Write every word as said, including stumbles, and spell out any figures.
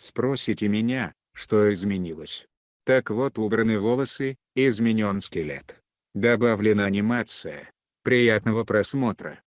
Спросите меня, что изменилось? Так вот, убраны волосы, изменен скелет. Добавлена анимация. Приятного просмотра.